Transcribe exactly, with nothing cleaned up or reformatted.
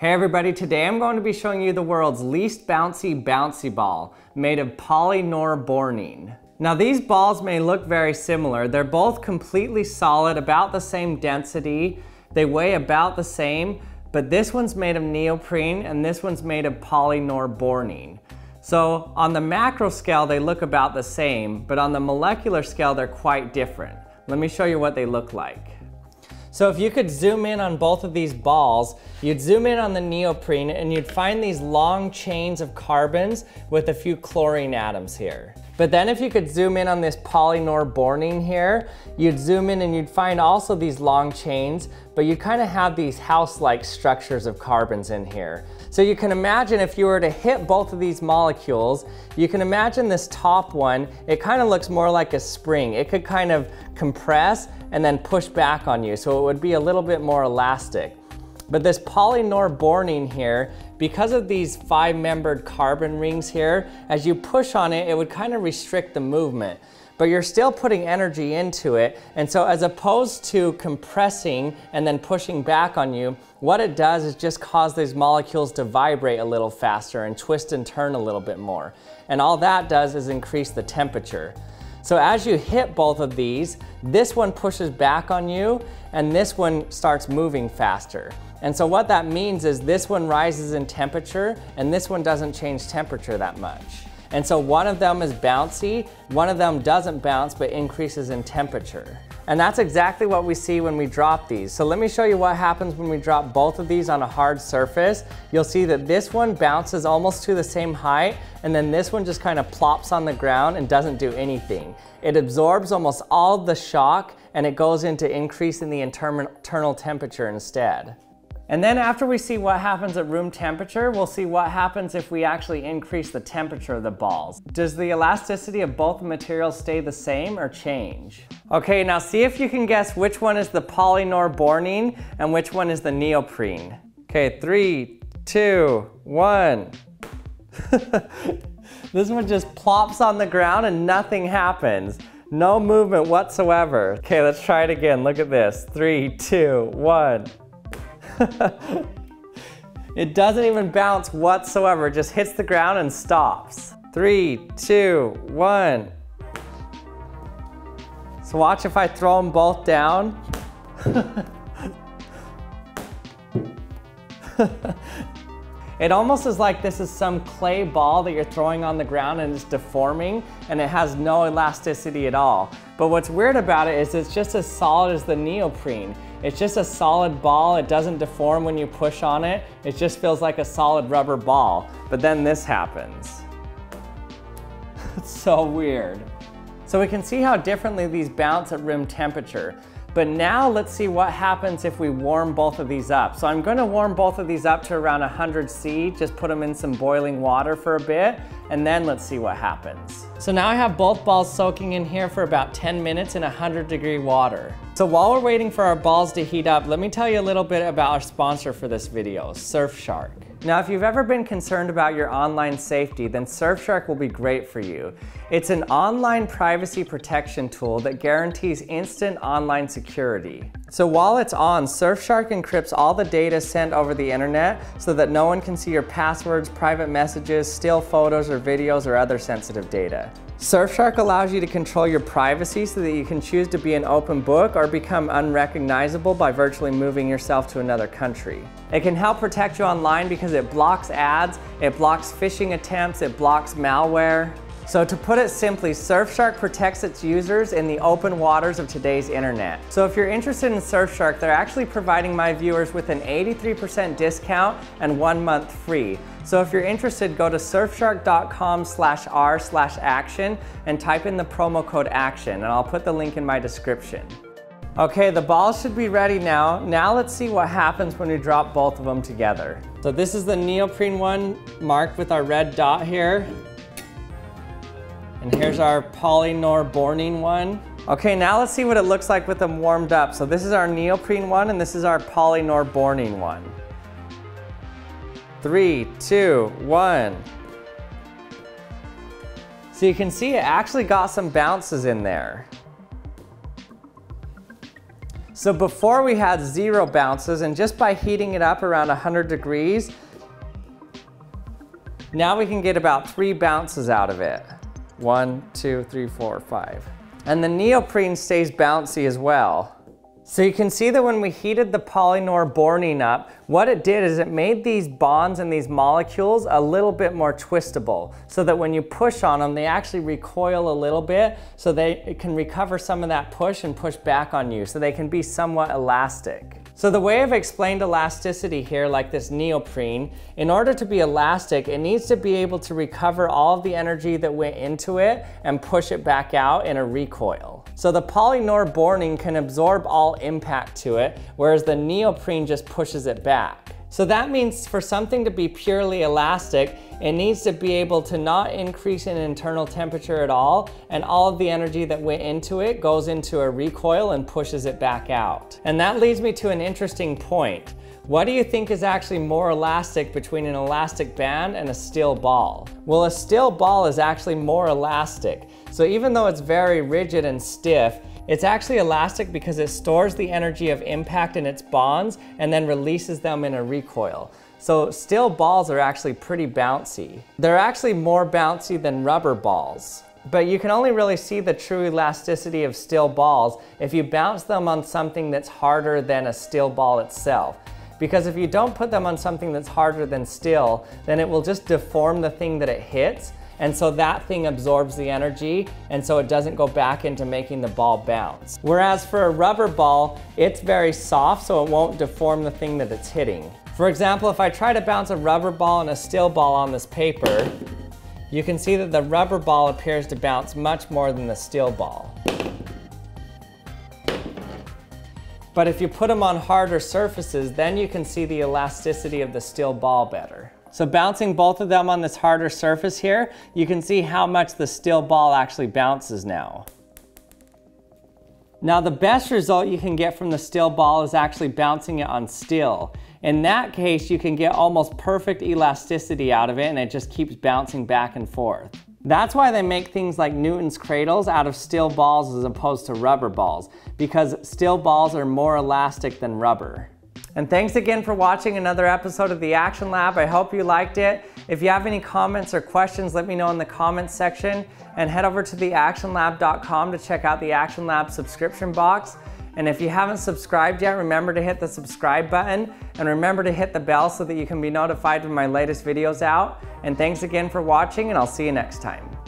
Hey everybody, today I'm going to be showing you the world's least bouncy bouncy ball, made of polynorbornene. Now these balls may look very similar. They're both completely solid, about the same density. They weigh about the same, but this one's made of neoprene and this one's made of polynorbornene. So on the macro scale, they look about the same, but on the molecular scale, they're quite different. Let me show you what they look like. So if you could zoom in on both of these balls, you'd zoom in on the neoprene and you'd find these long chains of carbons with a few chlorine atoms here. But then if you could zoom in on this polynorbornene here, you'd zoom in and you'd find also these long chains, but you kind of have these house-like structures of carbons in here. So you can imagine if you were to hit both of these molecules, you can imagine this top one, it kind of looks more like a spring. It could kind of compress and then push back on you, so it would be a little bit more elastic. But this polynorbornene here, because of these five-membered carbon rings here, as you push on it, it would kind of restrict the movement. But you're still putting energy into it, and so as opposed to compressing and then pushing back on you, what it does is just cause these molecules to vibrate a little faster and twist and turn a little bit more. And all that does is increase the temperature. So as you hit both of these, this one pushes back on you and this one starts moving faster. And so what that means is this one rises in temperature and this one doesn't change temperature that much. And so one of them is bouncy, one of them doesn't bounce but increases in temperature. And that's exactly what we see when we drop these. So let me show you what happens when we drop both of these on a hard surface. You'll see that this one bounces almost to the same height, and then this one just kind of plops on the ground and doesn't do anything. It absorbs almost all the shock and it goes into increasing the internal temperature instead. And then after we see what happens at room temperature, we'll see what happens if we actually increase the temperature of the balls. Does the elasticity of both materials stay the same or change? Okay, now see if you can guess which one is the polynorbornene and which one is the neoprene. Okay, three, two, one. This one just plops on the ground and nothing happens. No movement whatsoever. Okay, let's try it again. Look at this. Three, two, one. It doesn't even bounce whatsoever. It just hits the ground and stops. Three, two, one. So watch if I throw them both down. It almost is like this is some clay ball that you're throwing on the ground and it's deforming and it has no elasticity at all. But what's weird about it is it's just as solid as the neoprene. It's just a solid ball. It doesn't deform when you push on it. It just feels like a solid rubber ball. But then this happens. It's so weird. So we can see how differently these bounce at room temperature. But now let's see what happens if we warm both of these up. So I'm gonna warm both of these up to around one hundred C, just put them in some boiling water for a bit, and then let's see what happens. So now I have both balls soaking in here for about ten minutes in one hundred degree water. So while we're waiting for our balls to heat up, let me tell you a little bit about our sponsor for this video, Surfshark. Now, if you've ever been concerned about your online safety, then Surfshark will be great for you. It's an online privacy protection tool that guarantees instant online security. So while it's on, Surfshark encrypts all the data sent over the internet so that no one can see your passwords, private messages, still photos or videos, or other sensitive data. Surfshark allows you to control your privacy so that you can choose to be an open book or become unrecognizable by virtually moving yourself to another country. It can help protect you online because it blocks ads, it blocks phishing attempts, it blocks malware. So to put it simply, Surfshark protects its users in the open waters of today's internet. So if you're interested in Surfshark, they're actually providing my viewers with an eighty-three percent discount and one month free. So if you're interested, go to surfshark dot com slash r slash action and type in the promo code ACTION, and I'll put the link in my description. Okay, the balls should be ready now. Now let's see what happens when we drop both of them together. So this is the neoprene one marked with our red dot here. And here's our polynorbornene one. Okay, now let's see what it looks like with them warmed up. So this is our neoprene one and this is our polynorbornene one. Three, two, one. So you can see it actually got some bounces in there. So before we had zero bounces, and just by heating it up around one hundred degrees, now we can get about three bounces out of it. One, two, three, four, five. And the neoprene stays bouncy as well. So you can see that when we heated the polynorbornene up, what it did is it made these bonds and these molecules a little bit more twistable, so that when you push on them, they actually recoil a little bit, so they can recover some of that push and push back on you, so they can be somewhat elastic. So the way I've explained elasticity here, like this neoprene, in order to be elastic, it needs to be able to recover all of the energy that went into it and push it back out in a recoil. So the polynorbornene can absorb all impact to it, whereas the neoprene just pushes it back. So that means for something to be purely elastic, it needs to be able to not increase in internal temperature at all, and all of the energy that went into it goes into a recoil and pushes it back out. And that leads me to an interesting point. What do you think is actually more elastic between an elastic band and a steel ball? Well, a steel ball is actually more elastic. So even though it's very rigid and stiff, it's actually elastic because it stores the energy of impact in its bonds and then releases them in a recoil. So steel balls are actually pretty bouncy. They're actually more bouncy than rubber balls. But you can only really see the true elasticity of steel balls if you bounce them on something that's harder than a steel ball itself. Because if you don't put them on something that's harder than steel, then it will just deform the thing that it hits. And so that thing absorbs the energy, and so it doesn't go back into making the ball bounce. Whereas for a rubber ball, it's very soft, so it won't deform the thing that it's hitting. For example, if I try to bounce a rubber ball and a steel ball on this paper, you can see that the rubber ball appears to bounce much more than the steel ball. But if you put them on harder surfaces, then you can see the elasticity of the steel ball better. So bouncing both of them on this harder surface here, you can see how much the steel ball actually bounces now. Now the best result you can get from the steel ball is actually bouncing it on steel. In that case, you can get almost perfect elasticity out of it, and it just keeps bouncing back and forth. That's why they make things like Newton's cradles out of steel balls as opposed to rubber balls, because steel balls are more elastic than rubber. And thanks again for watching another episode of The Action Lab. I hope you liked it. If you have any comments or questions, let me know in the comments section, and head over to the action lab dot com to check out the Action Lab subscription box. And if you haven't subscribed yet, remember to hit the subscribe button, and remember to hit the bell so that you can be notified when my latest videos out. And thanks again for watching, and I'll see you next time.